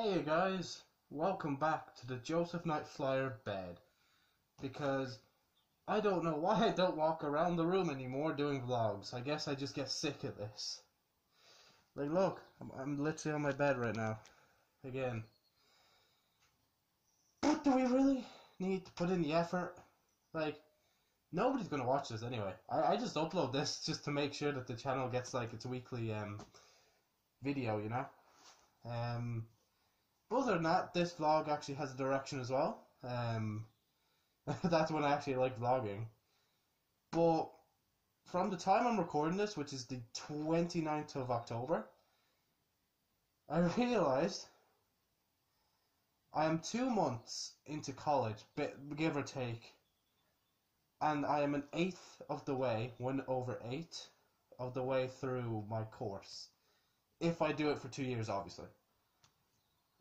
Hey guys, welcome back to the Josephnite Flyer bed, because I don't know why I don't walk around the room anymore doing vlogs. I guess I just get sick of this. Like look, I'm literally on my bed right now, again. But do we really need to put in the effort? Like, nobody's gonna watch this anyway. I just upload this just to make sure that the channel gets like its weekly video, you know? But other than that, this vlog actually has a direction as well. That's when I actually like vlogging. But from the time I'm recording this, which is the 29th of October, I realized I am 2 months into college, give or take, and I am one over eight of the way through my course. If I do it for 2 years, obviously.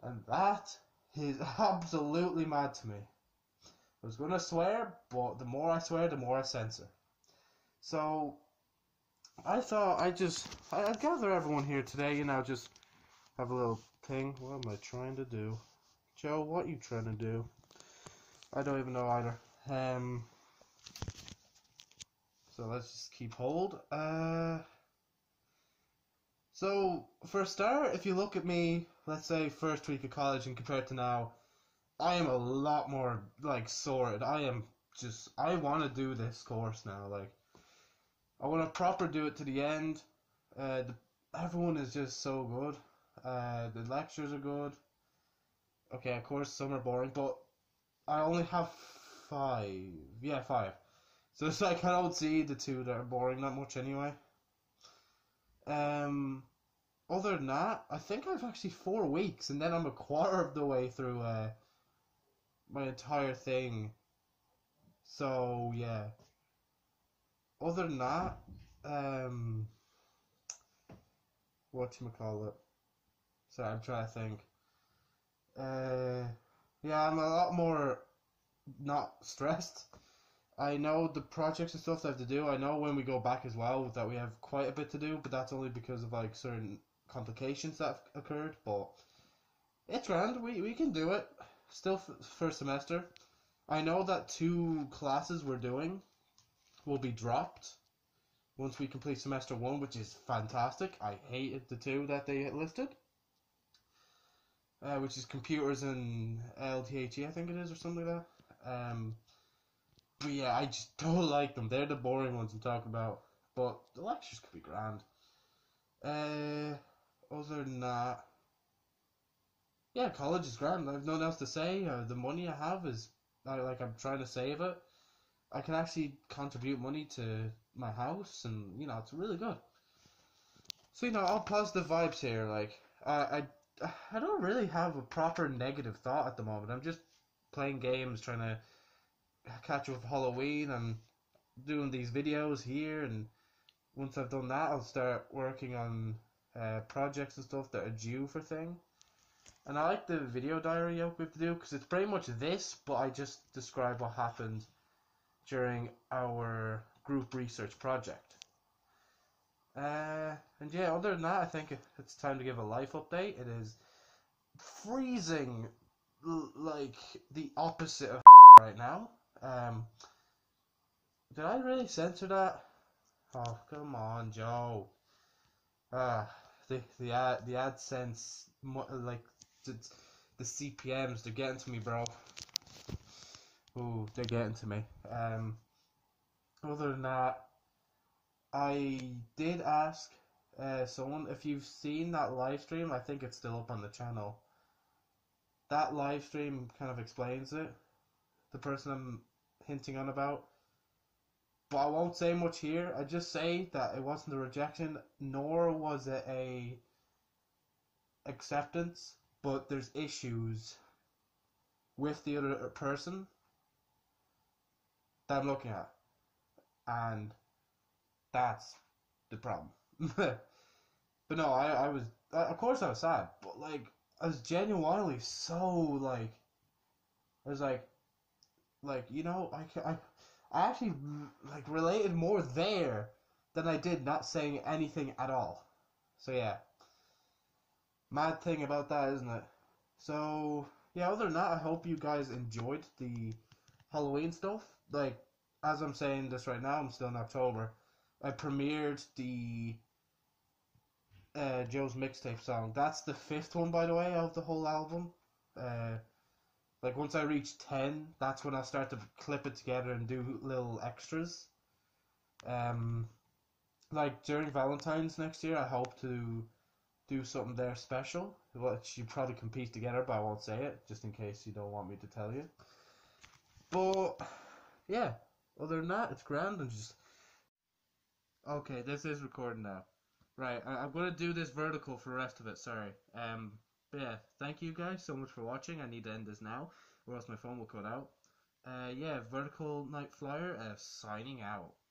And that is absolutely mad to me. I was going to swear, but the more I swear, the more I censor. So, I thought I'd gather everyone here today, you know, just have a little thing. What am I trying to do? Joe, what are you trying to do? I don't even know either. So let's just keep hold. So, for a start, if you look at me, let's say, first week of college and compared to now, I am a lot more, like, sorted. I want to do this course now, like, I want to proper do it to the end. Everyone is just so good. The lectures are good. Okay, of course, some are boring, but I only have five. So it's like, I don't see the two that are boring that much anyway. Other than that, I think I've actually 4 weeks, and then I'm a quarter of the way through my entire thing. So yeah. Other than that, whatchamacallit? Sorry, I'm trying to think. Yeah, I'm a lot more not stressed. I know the projects and stuff that I have to do. I know when we go back as well that we have quite a bit to do, but that's only because of like certain complications that have occurred. But it's grand. We can do it. Still first semester. I know that 2 classes we're doing will be dropped once we complete semester 1, which is fantastic. I hated the 2 that they listed, which is computers and LTHE, I think it is, or something like that. But yeah, I just don't like them. They're the boring ones to talk about. But the lectures could be grand. Other than that, yeah, college is grand. I have nothing else to say. The money I have is, like, I'm trying to save it. I can actually contribute money to my house, and, you know, it's really good. So, you know, all positive vibes here. Like, I don't really have a proper negative thought at the moment. I'm just playing games, trying to catch up with Halloween and doing these videos here, and once I've done that I'll start working on projects and stuff that are due for thing. And I like the video diary we have to do, because it's pretty much this, but I just describe what happened during our group research project. And yeah, other than that, I think it's time to give a life update. It is freezing like the opposite of right now. Did I really censor that? Oh, come on, Joe. The AdSense, like, the CPMs, they're getting to me, bro. Ooh, they're getting to me. Other than that, I did ask someone, if you've seen that live stream, I think it's still up on the channel. That live stream kind of explains it. The person I'm hinting on about, but I won't say much here. I just say that it wasn't a rejection, nor was it a acceptance, but there's issues with the other person that I'm looking at, and that's the problem. But no, I was, of course I was sad, but like, I was genuinely so like, I was like, you know, I actually like related more there than I did not saying anything at all. So yeah, mad thing about that, isn't it? So, yeah, other than that, I hope you guys enjoyed the Halloween stuff. Like, as I'm saying this right now, I'm still in October. I premiered the Joe's Mixtape song. That's the 5th one, by the way, of the whole album. Like, once I reach 10, that's when I start to clip it together and do little extras. Like, during Valentine's next year, I hope to do something there special, which you probably can piece together, but I won't say it, just in case you don't want me to tell you. But, yeah, other than that, it's grand and just... Okay, this is recording now. Right, I'm going to do this vertical for the rest of it, sorry. But yeah, thank you guys so much for watching. I need to end this now, or else my phone will cut out. Yeah, Josephnite Flyer signing out.